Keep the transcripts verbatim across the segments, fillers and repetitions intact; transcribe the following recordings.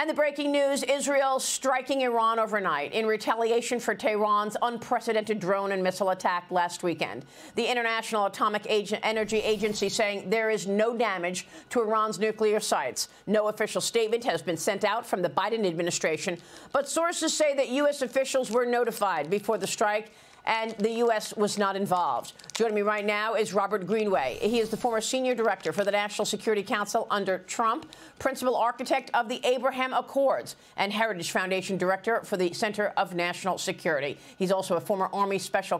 And the breaking news, Israel striking Iran overnight in retaliation for Tehran's unprecedented drone and missile attack last weekend. The International Atomic Energy Agency saying there is no damage to Iran's nuclear sites. No official statement has been sent out from the Biden administration, but sources say that U S officials were notified before the strike, and the U S was not involved. Joining me right now is Robert Greenway. He is the former senior director for the National Security Council under Trump, principal architect of the Abraham Accords, and Heritage Foundation director for the Center of National Security. He's also a former Army Special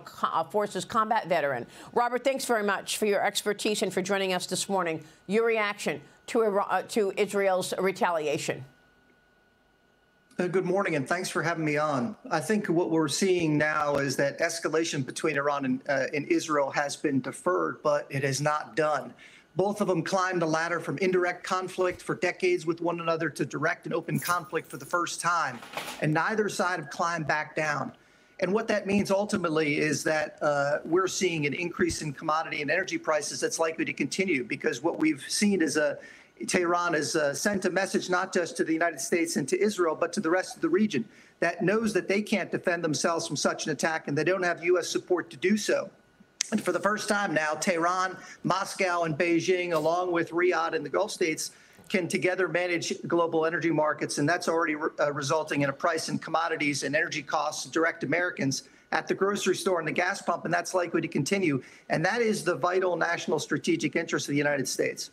Forces combat veteran. Robert, thanks very much for your expertise and for joining us this morning. Your reaction to, Iran, to Israel's retaliation? Good morning, and thanks for having me on. I think what we're seeing now is that escalation between Iran and, uh, and Israel has been deferred, but it is not done. Both of them climbed the ladder from indirect conflict for decades with one another to direct and open conflict for the first time, and neither side have climbed back down. And what that means ultimately is that uh, we're seeing an increase in commodity and energy prices that's likely to continue, because what we've seen is a Tehran has uh, sent a message not just to the United States and to Israel, but to the rest of the region that knows that they can't defend themselves from such an attack, and they don't have U S support to do so. And for the first time now, Tehran, Moscow, and Beijing, along with Riyadh and the Gulf states, can together manage global energy markets, and that's already re uh, resulting in a price in commodities and energy costs to direct Americans at the grocery store and the gas pump, and that's likely to continue. And that is the vital national strategic interest of the United States.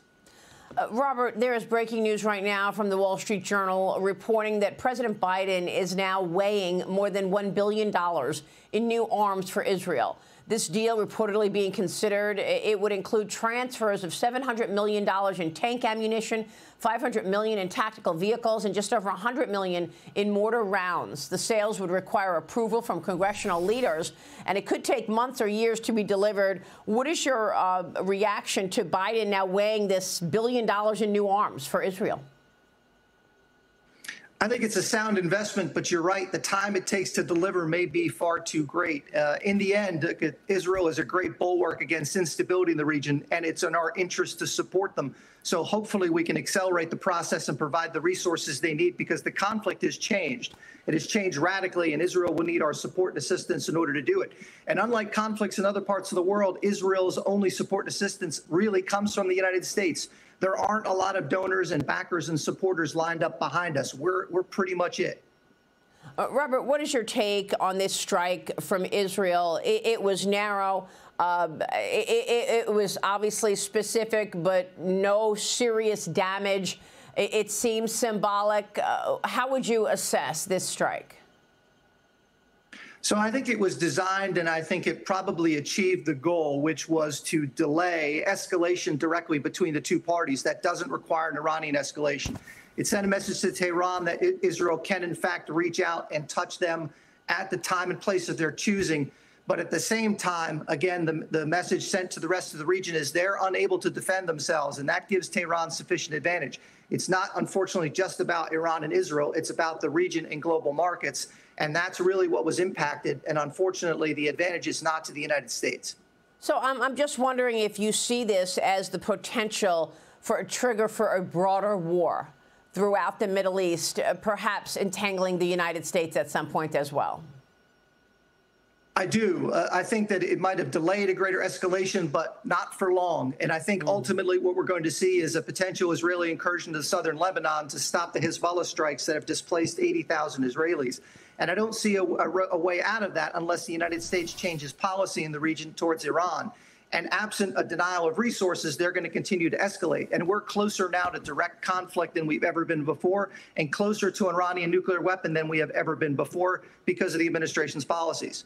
Uh, Robert, there is breaking news right now from the Wall Street Journal reporting that President Biden is now weighing more than one billion dollars in new arms for Israel. This deal reportedly being considered, it would include transfers of seven hundred million dollars in tank ammunition, five hundred million dollars in tactical vehicles, and just over one hundred million dollars in mortar rounds. The sales would require approval from congressional leaders, and it could take months or years to be delivered. What is your uh, reaction to Biden now weighing this billion dollars in new arms for Israel? I think it's a sound investment, but you're right. The time it takes to deliver may be far too great. Uh, in the end, Israel is a great bulwark against instability in the region, and it's in our interest to support them. So hopefully we can accelerate the process and provide the resources they need, because the conflict has changed. It has changed radically, and Israel will need our support and assistance in order to do it. And unlike conflicts in other parts of the world, Israel's only support and assistance really comes from the United States. There aren't a lot of donors and backers and supporters lined up behind us. We're, we're pretty much it. Uh, Robert, what is your take on this strike from Israel? It, it was narrow. Uh, it, it, it was obviously specific, but no serious damage. It, it seems symbolic. Uh, how would you assess this strike? So I think it was designed, and I think it probably achieved the goal, which was to delay escalation directly between the two parties. That doesn't require an Iranian escalation. It sent a message to Tehran that Israel can, in fact, reach out and touch them at the time and place of their choosing. But at the same time, again, the, the message sent to the rest of the region is they're unable to defend themselves, and that gives Tehran sufficient advantage. It's not, unfortunately, just about Iran and Israel. It's about the region and global markets. And that's really what was impacted. And unfortunately, the advantage is not to the United States. So um, I'm just wondering if you see this as the potential for a trigger for a broader war throughout the Middle East, uh, perhaps entangling the United States at some point as well. I do. Uh, I think that it might have delayed a greater escalation, but not for long. And I think ultimately what we're going to see is a potential Israeli incursion to southern Lebanon to stop the Hezbollah strikes that have displaced eighty thousand Israelis. And I don't see a, a, a way out of that unless the United States changes policy in the region towards Iran. And absent a denial of resources, they're going to continue to escalate. And we're closer now to direct conflict than we've ever been before, and closer to an Iranian nuclear weapon than we have ever been before because of the administration's policies.